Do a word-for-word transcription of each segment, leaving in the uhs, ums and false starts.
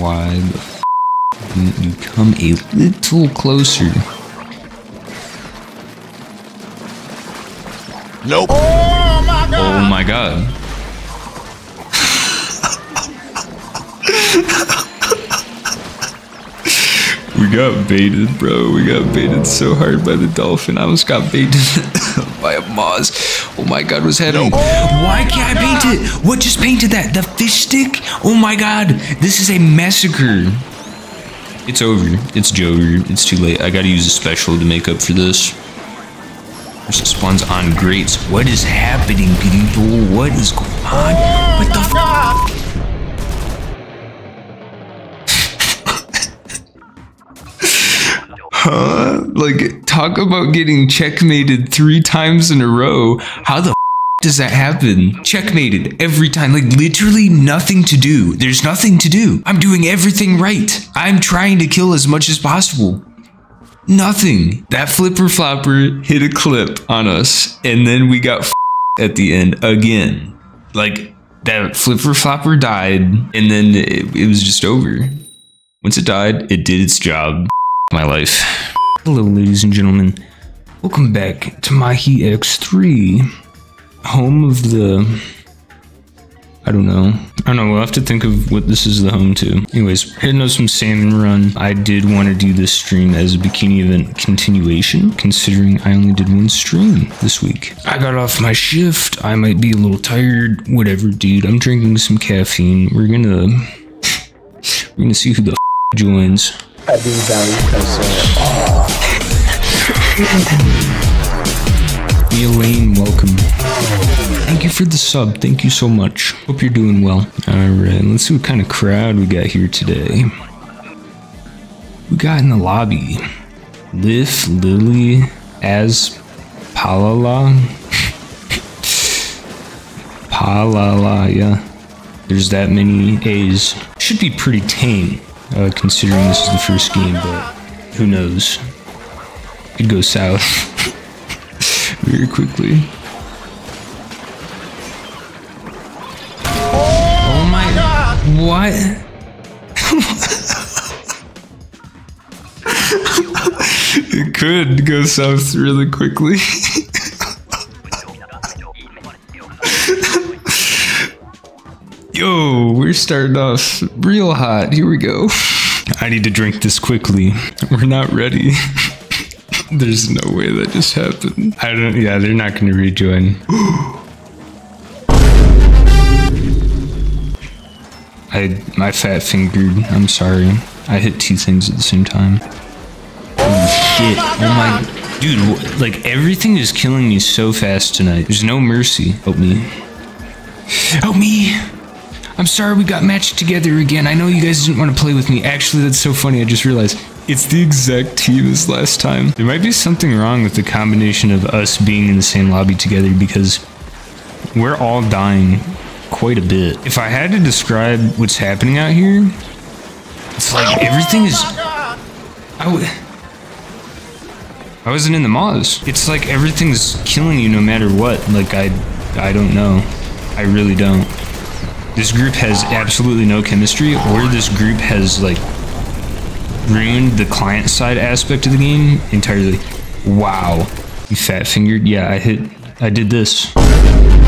why the f didn't you come a little closer? Nope. Oh my god. Oh my god. We got baited, bro. We got baited so hard by the dolphin. I almost got baited by a moss. Oh my god, what's happening? Oh, why can't I paint it? What just painted that? The fish stick? Oh my god, this is a massacre. It's over. It's Jover. It's too late. I gotta use a special to make up for this. There's spawns on grates. What is happening, people? What is going on? What the fuck? Huh? Like, talk about getting checkmated three times in a row. How the f does that happen? Checkmated every time. Like, literally nothing to do. There's nothing to do. I'm doing everything right. I'm trying to kill as much as possible. Nothing. That flipper flopper hit a clip on us, and then we got f at the end again. Like, that flipper flopper died, and then it, it was just over. Once it died, it did its job. My life. Hello, ladies and gentlemen. Welcome back to Mahi X three, home of the... I don't know. I don't know. We'll have to think of what this is the home to. Anyways, hitting up some Salmon Run. I did want to do this stream as a bikini event continuation, considering I only did one stream this week. I got off my shift. I might be a little tired. Whatever, dude. I'm drinking some caffeine. We're gonna... We're gonna see who the f joins. I do value because, uh, oh. Elaine, welcome. Thank you for the sub. Thank you so much. Hope you're doing well. Alright, let's see what kind of crowd we got here today. We got in the lobby Lif, Lily, As, Palala. Palala, yeah. There's that many A's. Should be pretty tame. Uh, considering this is the first game, but who knows? Could go south very quickly. Oh, oh my god! What? It could go south really quickly. Yo, we're starting off real hot. Here we go. I need to drink this quickly. We're not ready. There's no way that just happened. I don't, yeah, they're not going to rejoin. I, my fat fingered, I'm sorry. I hit two things at the same time. Oh shit, oh my, dude, like everything is killing me so fast tonight. There's no mercy. Help me. Help me. I'm sorry we got matched together again. I know you guys didn't want to play with me. Actually, that's so funny. I just realized it's the exact team as last time. There might be something wrong with the combination of us being in the same lobby together because we're all dying quite a bit. If I had to describe what's happening out here, it's like everything is... I w I wasn't in the Maws. It's like everything's killing you no matter what. Like, I, I don't know. I really don't. This group has absolutely no chemistry, or this group has, like, ruined the client-side aspect of the game entirely. Wow. You fat-fingered? Yeah, I hit... I did this. I,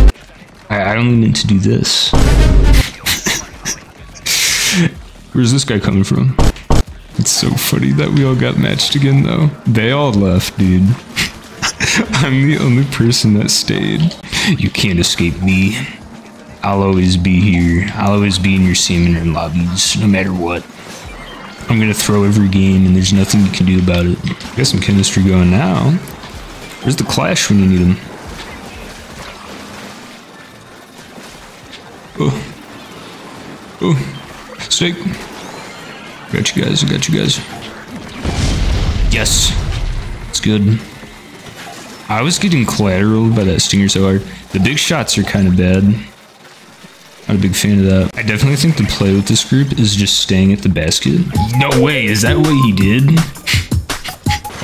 I only meant to do this. Where's this guy coming from? It's so funny that we all got matched again, though. They all left, dude. I'm the only person that stayed. You can't escape me. I'll always be here. I'll always be in your Salmon Run lobbies, no matter what. I'm gonna throw every game and there's nothing you can do about it. Got some chemistry going now. Where's the clash when you need them? Oh. Oh. Snake. Got you guys, I got you guys. Yes. It's good. I was getting collateraled by that stinger so hard. The big shots are kind of bad. Not a big fan of that. I definitely think the play with this group is just staying at the basket. No way, is that what he did?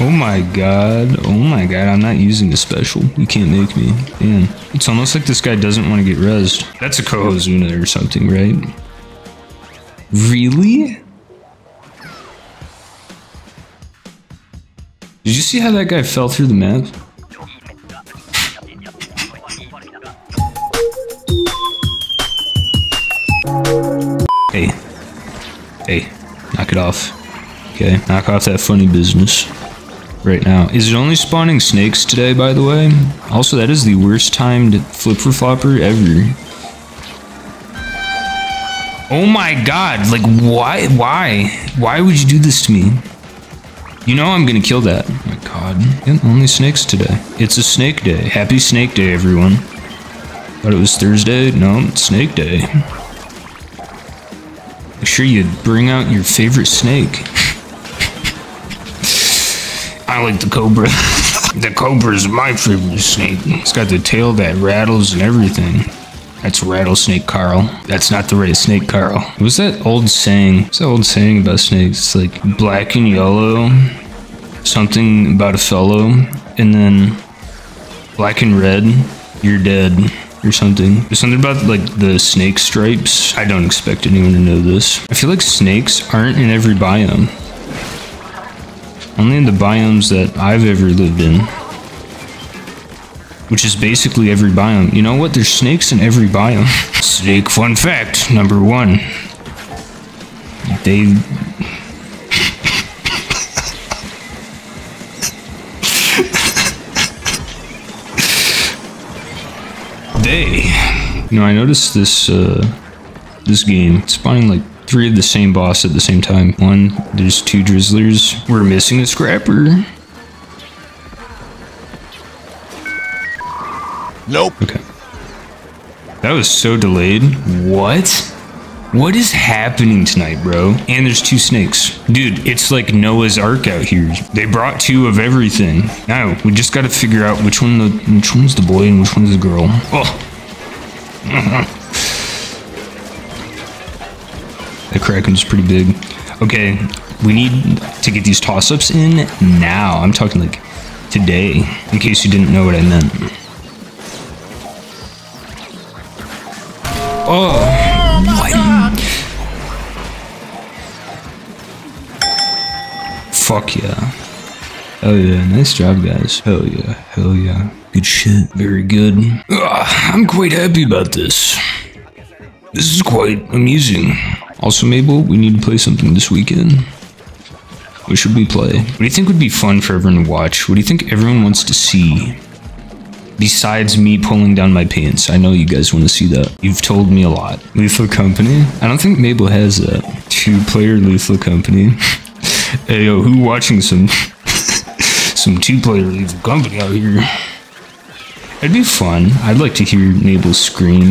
Oh my god, oh my god, I'm not using the special. You can't make me. Damn. It's almost like this guy doesn't want to get rezzed. That's a Cohozuna or something, right? Really? Did you see how that guy fell through the map? Hey. Hey. Knock it off. Okay, knock off that funny business. Right now. Is it only spawning snakes today, by the way? Also, that is the worst timed flipper flopper ever. Oh my god, like, why? Why? Why would you do this to me? You know I'm gonna kill that. Oh my god. Yeah, only snakes today. It's a snake day. Happy snake day, everyone. Thought it was Thursday? No, it's snake day. Make sure you bring out your favorite snake. I like the cobra. The cobra is my favorite snake. It's got the tail that rattles and everything. That's rattlesnake Carl. That's not the right snake Carl. What was that old saying? What's that old saying about snakes? It's like black and yellow, something about a fellow, and then black and red, you're dead, or something. There's something about like the snake stripes. I don't expect anyone to know this. I feel like snakes aren't in every biome. Only in the biomes that I've ever lived in. Which is basically every biome. You know what? There's snakes in every biome. Snake fun fact number one. They... they... You know, I noticed this, uh... this game. It's spawning like three of the same boss at the same time. One, there's two drizzlers. We're missing a scrapper. Nope. Okay. That was so delayed. What? What is happening tonight, bro? And there's two snakes. Dude, it's like Noah's Ark out here. They brought two of everything. Now, we just gotta figure out which one the which one's the boy and which one's the girl. Oh. That Kraken's pretty big. Okay, we need to get these toss-ups in now. I'm talking like today, in case you didn't know what I meant. Oh, oh my god. Fuck yeah. Oh yeah, nice job guys. Hell yeah, hell yeah. Good shit, very good. Ugh, I'm quite happy about this. This is quite amusing. Also Mabel, we need to play something this weekend. What should we play? What do you think would be fun for everyone to watch? What do you think everyone wants to see? Besides me pulling down my pants. I know you guys want to see that. You've told me a lot. Lethal Company? I don't think Mabel has that. Two-player Lethal Company. Hey, yo, who watching some... some two-player Lethal Company out here? That'd be fun. I'd like to hear Mabel scream.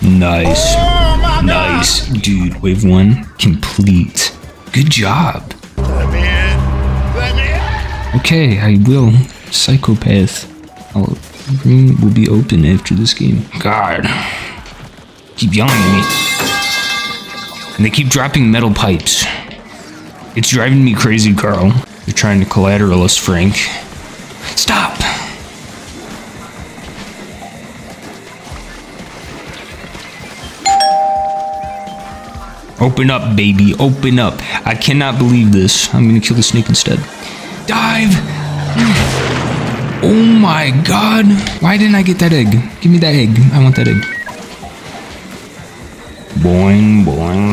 Nice. Oh, nice. Dude, wave one. Complete. Good job. Let me in. Let me in. Okay, I will. Psychopath. I'll, room will be open after this game. God. Keep yelling at me. And they keep dropping metal pipes. It's driving me crazy, Carl. They're trying to collateral us, Frank. Stop! Open up, baby. Open up. I cannot believe this. I'm gonna kill the snake instead. Dive! Oh my god. Why didn't I get that egg? Give me that egg. I want that egg. Boing, boing.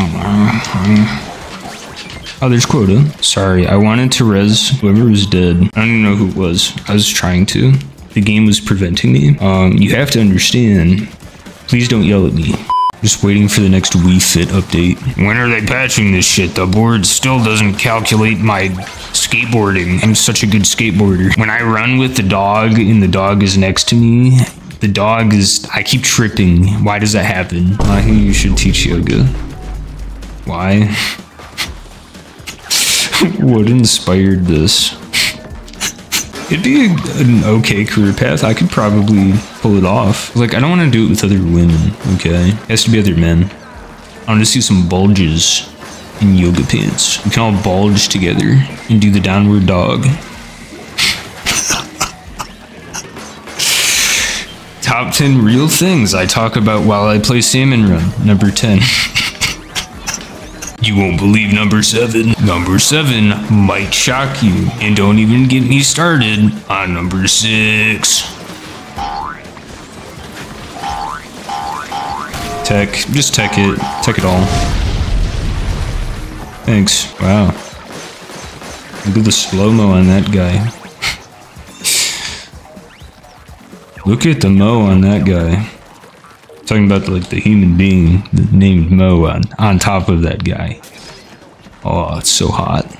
Oh, there's Quota. Sorry, I wanted to res whoever was dead. I don't even know who it was. I was trying to. The game was preventing me. Um, you have to understand. Please don't yell at me. Just waiting for the next Wii Fit update. When are they patching this shit? The board still doesn't calculate my skateboarding. I'm such a good skateboarder. When I run with the dog and the dog is next to me, the dog is... I keep tripping. Why does that happen? Mahi, you should teach yoga. Why? What inspired this? It'd be an okay career path. I could probably pull it off. Like, I don't want to do it with other women, okay? It has to be other men. I want to see some bulges in yoga pants. We can all bulge together and do the downward dog. Top ten real things I talk about while I play Salmon Run. Number ten. You won't believe number seven. Number seven might shock you, and don't even get me started on number six. Tech, just tech it, tech it all. Thanks. Wow. Look at the slow-mo on that guy. Look at the mo on that guy. Talking about like the human being named Mo on, on top of that guy. Oh, it's so hot.